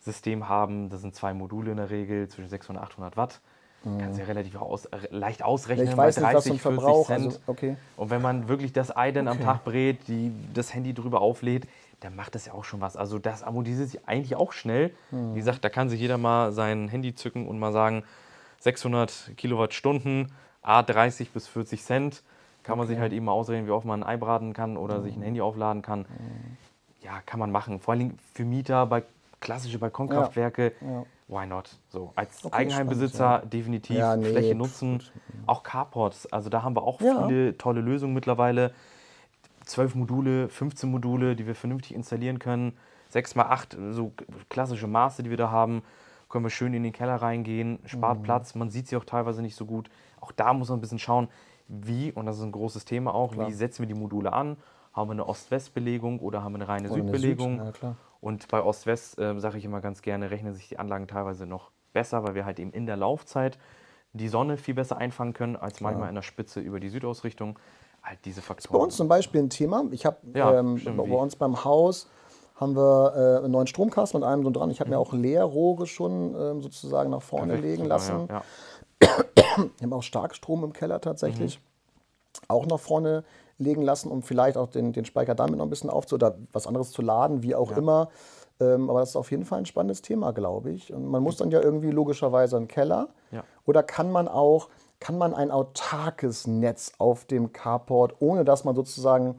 System haben, das sind zwei Module in der Regel, zwischen sechshundert und achthundert Watt, mhm. kannst du ja relativ aus, leicht ausrechnen, ich weiß bei dreißig, nicht, was vierzig Cent. Also, okay. Und wenn man wirklich das Ei dann okay. am Tag brät, die, das Handy drüber auflädt, dann macht das ja auch schon was. Also das amortisiert sich eigentlich auch schnell. Mhm. Wie gesagt, da kann sich jeder mal sein Handy zücken und mal sagen, sechshundert Kilowattstunden, a dreißig bis vierzig Cent. Kann okay. man sich halt eben mal ausrechnen, wie oft man ein Ei braten kann oder mhm. sich ein Handy aufladen kann. Mhm. Ja, kann man machen. Vor allem für Mieter, bei klassische Balkonkraftwerke, ja. Ja. why not? So, als okay, Eigenheimbesitzer spannend, ja. definitiv ja, nee, Fläche nutzen. Pff, auch Carports, also da haben wir auch ja. viele tolle Lösungen mittlerweile. zwölf Module, fünfzehn Module, die wir vernünftig installieren können. sechs mal acht, so klassische Maße, die wir da haben. Können wir schön in den Keller reingehen, spart mhm. Platz, man sieht sie auch teilweise nicht so gut. Auch da muss man ein bisschen schauen, wie, und das ist ein großes Thema auch, klar. wie setzen wir die Module an? Haben wir eine Ost-West-Belegung oder haben wir eine reine Süd-Belegung? Süd, ja, und bei Ost-West, äh, sage ich immer ganz gerne, rechnen sich die Anlagen teilweise noch besser, weil wir halt eben in der Laufzeit die Sonne viel besser einfangen können, als klar. manchmal in der Spitze über die Südausrichtung. Halt diese Faktoren. Das ist bei uns zum Beispiel ein Thema. Ich habe ja, ähm, bei uns beim Haus... haben wir äh, einen neuen Stromkasten mit einem so dran. Ich habe mhm. mir auch Leerrohre schon ähm, sozusagen nach vorne Perfekt. legen lassen. Ja, ja. Wir haben auch Starkstrom im Keller tatsächlich. Mhm. Auch nach vorne legen lassen, um vielleicht auch den, den Speicher damit noch ein bisschen aufzu- oder was anderes zu laden, wie auch ja. immer. Ähm, aber das ist auf jeden Fall ein spannendes Thema, glaube ich. Und man muss dann ja irgendwie logischerweise einen Keller. Ja. Oder kann man auch, kann man ein autarkes Netz auf dem Carport, ohne dass man sozusagen...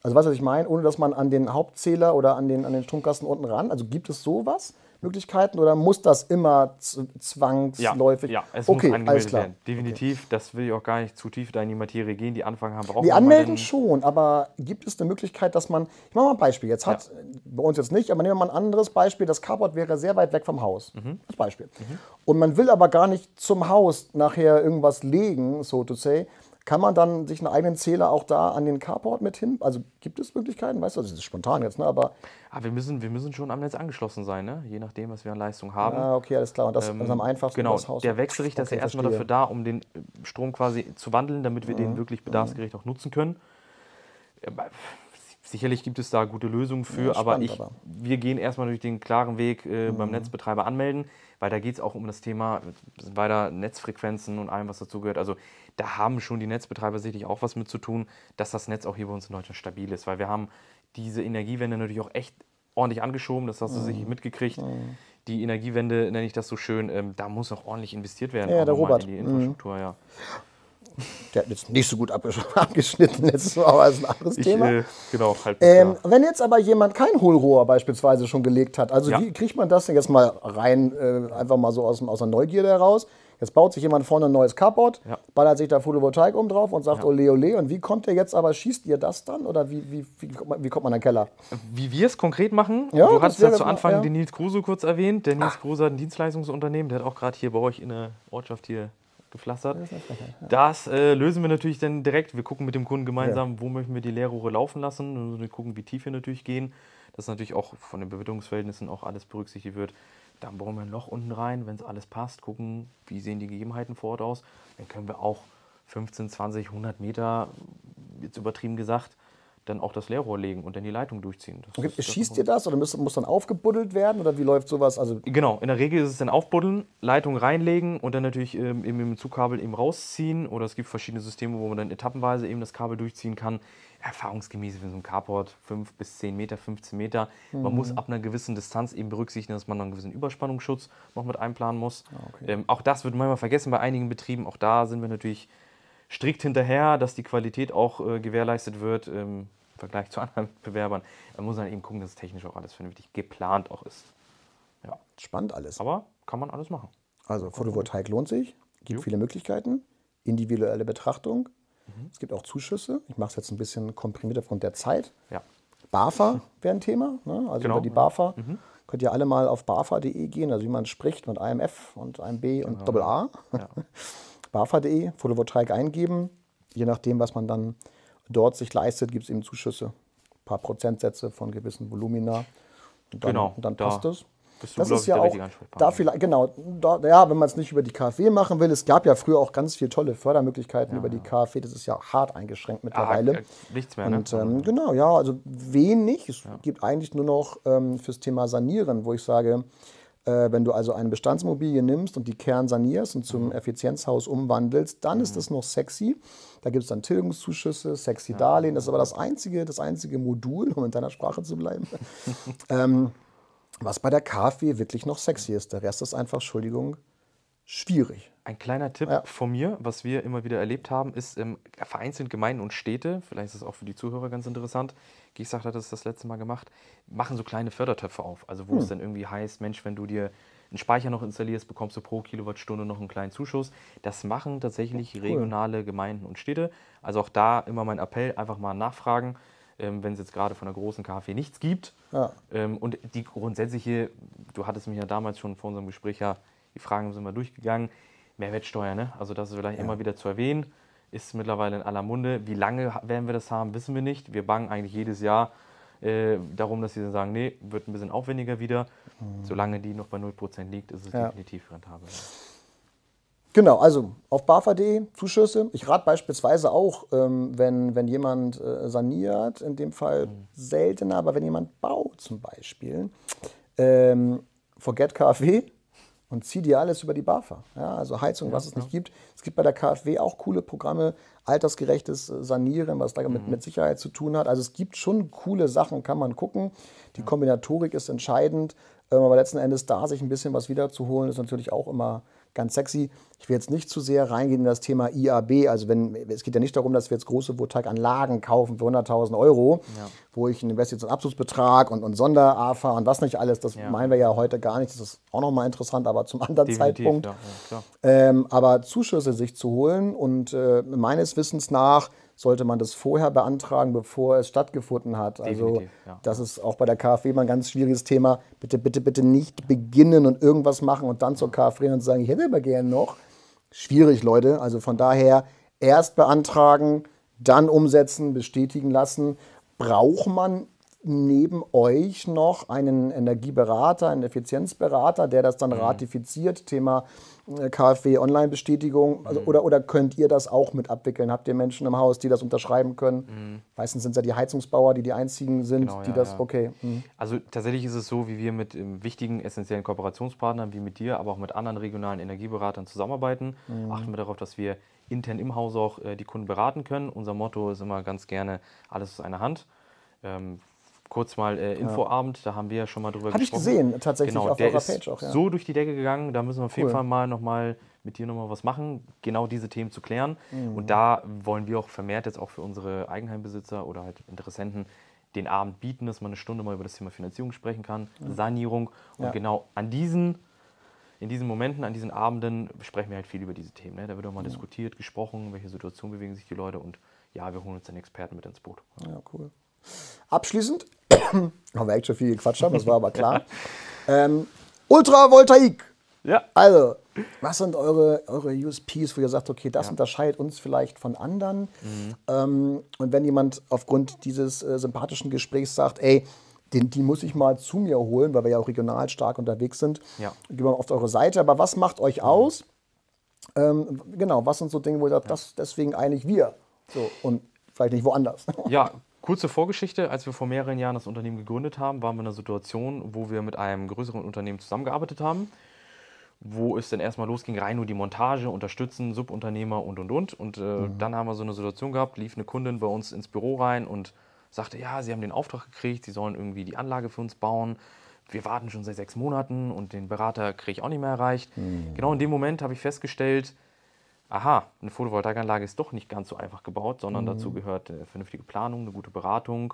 Also weißt du, was ich meine? Ohne, dass man an den Hauptzähler oder an den, an den Stromkasten unten ran, also gibt es sowas, Möglichkeiten, oder muss das immer zwangsläufig? Ja, ja es okay, muss angemeldet alles klar. werden. Definitiv, okay. das will ich auch gar nicht zu tief da in die Materie gehen, die Anfragen haben wir auch. Die anmelden schon, aber gibt es eine Möglichkeit, dass man, ich mache mal ein Beispiel, jetzt hat, ja. bei uns jetzt nicht, aber nehmen wir mal ein anderes Beispiel, das Carport wäre sehr weit weg vom Haus, mhm. als Beispiel. Mhm. Und man will aber gar nicht zum Haus nachher irgendwas legen, so to say. Kann man dann sich einen eigenen Zähler auch da an den Carport mit hin? Also gibt es Möglichkeiten? Weißt du, das ist spontan jetzt, ne? Aber ah, wir, müssen, wir müssen schon am Netz angeschlossen sein, ne? Je nachdem, was wir an Leistung haben. Ah, okay, alles klar. Und das ähm, ist am einfachsten genau, das Haus. Der Wechselrichter okay, ist ja erstmal dafür da, um den Strom quasi zu wandeln, damit wir mhm. den wirklich bedarfsgerecht auch nutzen können. Sicherlich gibt es da gute Lösungen für, ja, spannend, aber, ich, aber wir gehen erstmal durch den klaren Weg äh, mhm. beim Netzbetreiber anmelden, weil da geht es auch um das Thema weiter Netzfrequenzen und allem, was dazugehört. Also da haben schon die Netzbetreiber sicherlich auch was mit zu tun, dass das Netz auch hier bei uns in Deutschland stabil ist. Weil wir haben diese Energiewende natürlich auch echt ordentlich angeschoben. Das hast du mhm. sicherlich mitgekriegt. Mhm. Die Energiewende, nenne ich das so schön, ähm, da muss auch ordentlich investiert werden. Ja, auch der Robert. In die Infrastruktur, mhm. ja. Der hat jetzt nicht so gut abgeschnitten, letztes Mal, aber das ist ein anderes ich, Thema. Äh, genau, halt ähm, wenn jetzt aber jemand kein Hohlrohr beispielsweise schon gelegt hat, also ja. wie kriegt man das denn jetzt mal rein, äh, einfach mal so aus, aus der Neugierde heraus? Jetzt baut sich jemand vorne ein neues Carport, ja. ballert sich da Photovoltaik um drauf und sagt ja. ole ole. Und wie kommt der jetzt aber, schießt ihr das dann? Oder wie, wie, wie, wie kommt man in den Keller? Wie wir es konkret machen, ja, du hattest ja zu Anfang ja. den Nils Kruse kurz erwähnt. Der Nils Kruse hat ein Dienstleistungsunternehmen, der hat auch gerade hier bei euch in der Ortschaft hier geflastert. Das äh, lösen wir natürlich dann direkt. Wir gucken mit dem Kunden gemeinsam, ja. wo möchten wir die Leerrohre laufen lassen. Wir gucken, wie tief wir natürlich gehen. Dass natürlich auch von den Bewirtungsverhältnissen auch alles berücksichtigt wird. Dann bauen wir ein Loch unten rein, wenn es alles passt. Gucken, wie sehen die Gegebenheiten vor Ort aus. Dann können wir auch fünfzehn, zwanzig, hundert Meter, jetzt übertrieben gesagt, dann auch das Leerrohr legen und dann die Leitung durchziehen. Das okay, schießt das ihr das oder muss, muss dann aufgebuddelt werden oder wie läuft sowas? Also genau, in der Regel ist es dann aufbuddeln, Leitung reinlegen und dann natürlich ähm, eben im Zugkabel eben rausziehen, oder es gibt verschiedene Systeme, wo man dann etappenweise eben das Kabel durchziehen kann. Erfahrungsgemäß für so ein Carport fünf bis zehn Meter, fünfzehn Meter. Mhm. Man muss ab einer gewissen Distanz eben berücksichtigen, dass man einen gewissen Überspannungsschutz noch mit einplanen muss. Okay. Ähm, auch das wird manchmal vergessen bei einigen Betrieben. Auch da sind wir natürlich strikt hinterher, dass die Qualität auch äh, gewährleistet wird. Ähm, im Vergleich zu anderen Bewerbern. Man muss dann eben gucken, dass es technisch auch alles vernünftig geplant auch ist. Ja. Spannend alles. Aber kann man alles machen. Also Photovoltaik lohnt sich, gibt jo. viele Möglichkeiten, individuelle Betrachtung. Mhm. Es gibt auch Zuschüsse. Ich mache es jetzt ein bisschen komprimierter aufgrund der Zeit. Ja. B A F A wäre ein Thema. Ne? Also genau, über die B A F A ja. mhm. könnt ihr alle mal auf B A F A punkt de gehen, also wie man spricht mit A M F und A M B genau. und Doppel A. Ja. B A F A punkt de, Photovoltaik eingeben. Je nachdem, was man dann dort sich leistet, gibt es eben Zuschüsse. Ein paar Prozentsätze von gewissen Volumina. Und dann, genau, und dann passt es. Da das ist ja auch, da vielleicht, genau, da, ja, wenn man es nicht über die K f W machen will, es gab ja früher auch ganz viele tolle Fördermöglichkeiten ja, über die K f W, das ist ja hart eingeschränkt mittlerweile. Ja, nichts mehr, und, ne? ähm, genau, ja, also wenig. Es ja. gibt eigentlich nur noch ähm, fürs Thema Sanieren, wo ich sage, äh, wenn du also eine Bestandsimmobilie nimmst und die Kern sanierst und zum mhm. Effizienzhaus umwandelst, dann mhm. ist das noch sexy. Da gibt es dann Tilgungszuschüsse, sexy ja. Darlehen, das ist aber das einzige, das einzige Modul, um in deiner Sprache zu bleiben. ähm, Was bei der K f W wirklich noch sexy ist. Der Rest ist einfach, Entschuldigung, schwierig. Ein kleiner Tipp ja. von mir, was wir immer wieder erlebt haben, ist ähm, vereinzelt Gemeinden und Städte, vielleicht ist es auch für die Zuhörer ganz interessant, Geestacht hat das das letzte Mal gemacht, machen so kleine Fördertöpfe auf. Also wo hm. es dann irgendwie heißt, Mensch, wenn du dir einen Speicher noch installierst, bekommst du pro Kilowattstunde noch einen kleinen Zuschuss. Das machen tatsächlich cool. regionale Gemeinden und Städte. Also auch da immer mein Appell, einfach mal nachfragen. Ähm, wenn es jetzt gerade von der großen K f W nichts gibt. Ja. Ähm, und die grundsätzliche, du hattest mich ja damals schon vor unserem Gespräch, ja, die Fragen sind mal durchgegangen, Mehrwertsteuer, ne? Also das ist vielleicht ja. immer wieder zu erwähnen, ist mittlerweile in aller Munde. Wie lange werden wir das haben, wissen wir nicht. Wir bangen eigentlich jedes Jahr äh, darum, dass sie dann sagen, nee, wird ein bisschen aufwendiger wieder. Mhm. Solange die noch bei null Prozent liegt, ist es ja. definitiv rentabel. Genau, also auf B A F A punkt de, Zuschüsse. Ich rate beispielsweise auch, ähm, wenn, wenn jemand äh, saniert, in dem Fall mhm. seltener, aber wenn jemand baut zum Beispiel, ähm, forget K f W und zieh dir alles über die B A F A. Ja, also Heizung, ja, was es ja. nicht gibt. Es gibt bei der K f W auch coole Programme, altersgerechtes Sanieren, was da mhm. mit, mit Sicherheit zu tun hat. Also es gibt schon coole Sachen, kann man gucken. Die ja. Kombinatorik ist entscheidend, ähm, aber letzten Endes da sich ein bisschen was wiederzuholen, ist natürlich auch immer ganz sexy. Ich will jetzt nicht zu sehr reingehen in das Thema I A B. Also wenn, es geht ja nicht darum, dass wir jetzt große Voltaikanlagen kaufen für hunderttausend Euro, ja. wo ich einen Investitions- und Abzugsbetrag und, und Sonder-A F A und was nicht alles, das ja. meinen wir ja heute gar nicht. Das ist auch nochmal interessant, aber zum anderen definitiv, Zeitpunkt. Ja, ja, ähm, aber Zuschüsse sich zu holen und äh, meines Wissens nach sollte man das vorher beantragen, bevor es stattgefunden hat. Also ja. das ist auch bei der K f W mal ein ganz schwieriges Thema. Bitte, bitte, bitte nicht beginnen und irgendwas machen und dann zur K f W und sagen, ich hätte aber gerne noch. Schwierig, Leute. Also von daher erst beantragen, dann umsetzen, bestätigen lassen. Braucht man neben euch noch einen Energieberater, einen Effizienzberater, der das dann mhm. ratifiziert, Thema K f W-Online-Bestätigung, also, mhm. oder, oder könnt ihr das auch mit abwickeln? Habt ihr Menschen im Haus, die das unterschreiben können? Mhm. Meistens sind es ja die Heizungsbauer, die die einzigen sind, genau, die ja, das, ja. okay. Mhm. Also tatsächlich ist es so, wie wir mit ähm, wichtigen, essentiellen Kooperationspartnern, wie mit dir, aber auch mit anderen regionalen Energieberatern zusammenarbeiten. Mhm. Achten wir darauf, dass wir intern im Haus auch äh, die Kunden beraten können. Unser Motto ist immer ganz gerne, alles aus einer Hand. Ähm, Kurz mal äh, Infoabend, ja. da haben wir ja schon mal drüber Hab gesprochen. Habe ich gesehen, tatsächlich genau, auf der eurer Page auch. Ja. So durch die Decke gegangen, da müssen wir auf cool. jeden Fall mal nochmal mit dir nochmal was machen, genau diese Themen zu klären. Mhm. Und da wollen wir auch vermehrt jetzt auch für unsere Eigenheimbesitzer oder halt Interessenten den Abend bieten, dass man eine Stunde mal über das Thema Finanzierung sprechen kann, mhm. Sanierung. Und ja. genau an diesen, in diesen Momenten, an diesen Abenden sprechen wir halt viel über diese Themen. Ne? Da wird auch mal mhm. diskutiert, gesprochen, in welcher Situation bewegen sich die Leute und ja, wir holen uns den Experten mit ins Boot. Ja, ja cool. Abschließend, haben wir echt schon viel gequatscht haben, das war aber klar. ähm, Ultra Voltaik. Ja. Also, was sind eure, eure U S Ps, wo ihr sagt, okay, das ja. unterscheidet uns vielleicht von anderen? Mhm. Ähm, und wenn jemand aufgrund dieses äh, sympathischen Gesprächs sagt, ey, den, die muss ich mal zu mir holen, weil wir ja auch regional stark unterwegs sind, ja. gehen wir auf eure Seite. Aber was macht euch aus? Ähm, genau, was sind so Dinge, wo ihr sagt, ja. das, deswegen eigentlich wir? So, und vielleicht nicht woanders. Ja. Kurze Vorgeschichte, als wir vor mehreren Jahren das Unternehmen gegründet haben, waren wir in einer Situation, wo wir mit einem größeren Unternehmen zusammengearbeitet haben, wo es dann erstmal losging, rein nur die Montage, unterstützen, Subunternehmer und, und, und. Und äh, mhm. dann haben wir so eine Situation gehabt, lief eine Kundin bei uns ins Büro rein und sagte, ja, sie haben den Auftrag gekriegt, sie sollen irgendwie die Anlage für uns bauen. Wir warten schon seit sechs Monaten und den Berater kriege ich auch nicht mehr erreicht. Mhm. Genau in dem Moment habe ich festgestellt, aha, eine Photovoltaikanlage ist doch nicht ganz so einfach gebaut, sondern mhm. dazu gehört eine vernünftige Planung, eine gute Beratung,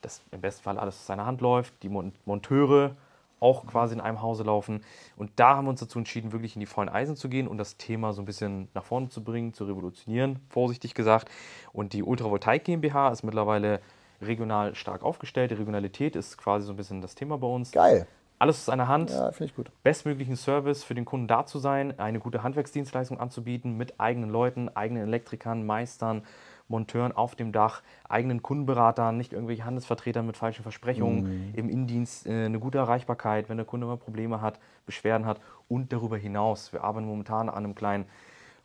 dass im besten Fall alles aus seiner Hand läuft, die Mon- Monteure auch quasi in einem Hause laufen. Und da haben wir uns dazu entschieden, wirklich in die faulen Eisen zu gehen und das Thema so ein bisschen nach vorne zu bringen, zu revolutionieren, vorsichtig gesagt. Und die Ultra Voltaik GmbH ist mittlerweile regional stark aufgestellt. Die Regionalität ist quasi so ein bisschen das Thema bei uns. Geil. Alles aus einer Hand, ja, finde ich gut. Bestmöglichen Service für den Kunden da zu sein, eine gute Handwerksdienstleistung anzubieten mit eigenen Leuten, eigenen Elektrikern, Meistern, Monteuren auf dem Dach, eigenen Kundenberatern, nicht irgendwelche Handelsvertretern mit falschen Versprechungen, mhm. im Indienst äh, eine gute Erreichbarkeit, wenn der Kunde mal Probleme hat, Beschwerden hat und darüber hinaus. Wir arbeiten momentan an einem kleinen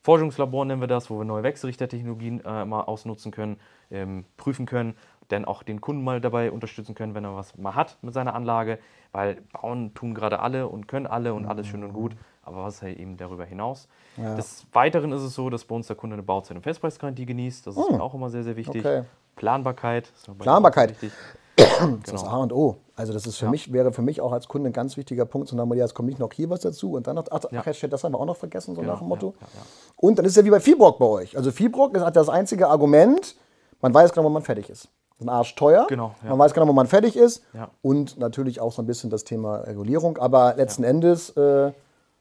Forschungslabor, nennen wir das, wo wir neue Wechselrichtertechnologien äh, mal ausnutzen können, ähm, prüfen können, denn auch den Kunden mal dabei unterstützen können, wenn er was mal hat mit seiner Anlage, weil bauen tun gerade alle und können alle und mhm. alles schön und gut, aber was ist halt eben darüber hinaus. Ja. Des Weiteren ist es so, dass bei uns der Kunde eine Bauzeit- und Festpreisgarantie genießt, das ist mhm. auch immer sehr, sehr wichtig. Okay. Planbarkeit. Ist Planbarkeit. Wichtig. Das genau. ist das A und O. Also das ist für ja. mich, wäre für mich auch als Kunde ein ganz wichtiger Punkt, sondern mal, es kommt nicht noch hier was dazu und dann noch, ach, ja. ach das haben wir auch noch vergessen, so genau. nach dem Motto. Ja. Ja. Ja. Und dann ist es ja wie bei Fiebrock bei euch. Also Fiebrock ist das einzige Argument, man weiß genau, wann man fertig ist. Das ist ein Arsch teuer, genau, ja. man weiß genau, wo man fertig ist ja. und natürlich auch so ein bisschen das Thema Regulierung, aber letzten ja. Endes... Äh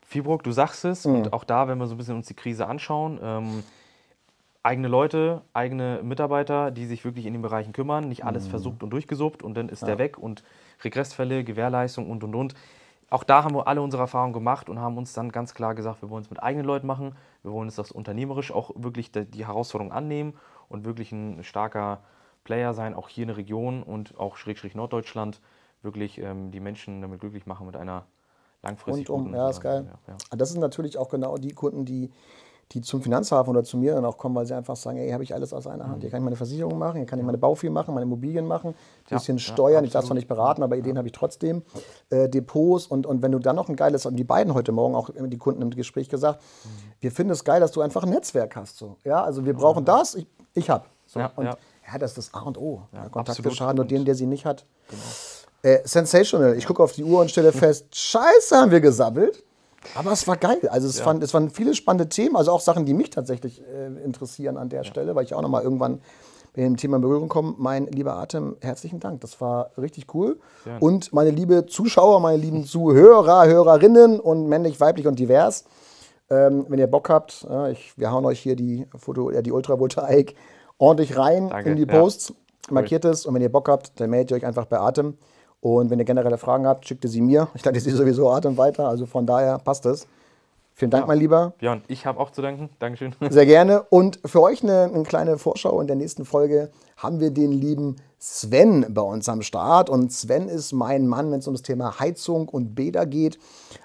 Fiebrock, du sagst es mhm. und auch da, wenn wir so ein bisschen uns die Krise anschauen, ähm, eigene Leute, eigene Mitarbeiter, die sich wirklich in den Bereichen kümmern, nicht alles mhm. versucht und durchgesuppt und dann ist ja. der weg und Regressfälle, Gewährleistung und und und. Auch da haben wir alle unsere Erfahrungen gemacht und haben uns dann ganz klar gesagt, wir wollen es mit eigenen Leuten machen, wir wollen uns das unternehmerisch auch wirklich die Herausforderung annehmen und wirklich ein starker... Player sein, auch hier in der Region und auch Schrägstrich Norddeutschland, wirklich ähm, die Menschen damit glücklich machen mit einer langfristigen... Und um, guten, ja, ist geil. Ja, ja. Das sind natürlich auch genau die Kunden, die, die zum Finanzhafen oder zu mir dann auch kommen, weil sie einfach sagen, ey, habe ich alles aus einer Hand. Hier kann ich meine Versicherung machen, hier kann ich meine Baufirma machen, meine Immobilien machen, ein bisschen ja, steuern, ja, ich darf es noch nicht beraten, aber Ideen ja. habe ich trotzdem. Äh, Depots und, und wenn du dann noch ein geiles, und die beiden heute Morgen auch die Kunden im Gespräch gesagt, mhm. wir finden es geil, dass du einfach ein Netzwerk hast. So. Ja, also wir brauchen ja, ja. das, ich, ich habe. So. Ja, ja. Ja, das ist das A und O. Ja, Kontakte schaden und den, der sie nicht hat. Genau. Äh, sensational. Ich gucke auf die Uhr und stelle fest, scheiße, haben wir gesammelt. Aber es war geil. Also es, ja. fand, es waren viele spannende Themen, also auch Sachen, die mich tatsächlich äh, interessieren an der ja. Stelle, weil ich auch nochmal irgendwann mit dem Thema in Berührung komme. Mein lieber Artem, herzlichen Dank. Das war richtig cool. Ja. Und meine liebe Zuschauer, meine lieben Zuhörer, Hörerinnen und männlich, weiblich und divers, ähm, wenn ihr Bock habt, äh, ich, wir hauen euch hier die, Foto, äh, die Ultravoltaik ordentlich rein Danke. in die Posts, ja. markiert es cool. und wenn ihr Bock habt, dann meldet ihr euch einfach bei Artem und wenn ihr generelle Fragen habt, schickt ihr sie mir. Ich leite sie sowieso Artem weiter, also von daher passt es. Vielen Dank, ja. mein Lieber. Björn, ich habe auch zu danken. Dankeschön. Sehr gerne und für euch eine, eine kleine Vorschau. In der nächsten Folge haben wir den lieben Sven bei uns am Start und Sven ist mein Mann, wenn es um das Thema Heizung und Bäder geht.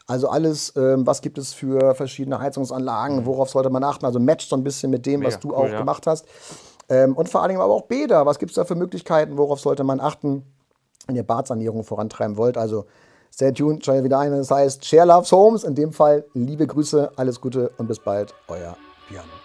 Also alles, ähm, was gibt es für verschiedene Heizungsanlagen, worauf sollte man achten? Also matcht so ein bisschen mit dem, Mega, was du cool, auch ja. gemacht hast. Und vor allem aber auch Bäder. Was gibt es da für Möglichkeiten? Worauf sollte man achten, wenn ihr Badsanierung vorantreiben wollt? Also stay tuned, schaltet wieder ein. Das heißt, Share Loves Homes. In dem Fall liebe Grüße, alles Gute und bis bald. Euer Björn.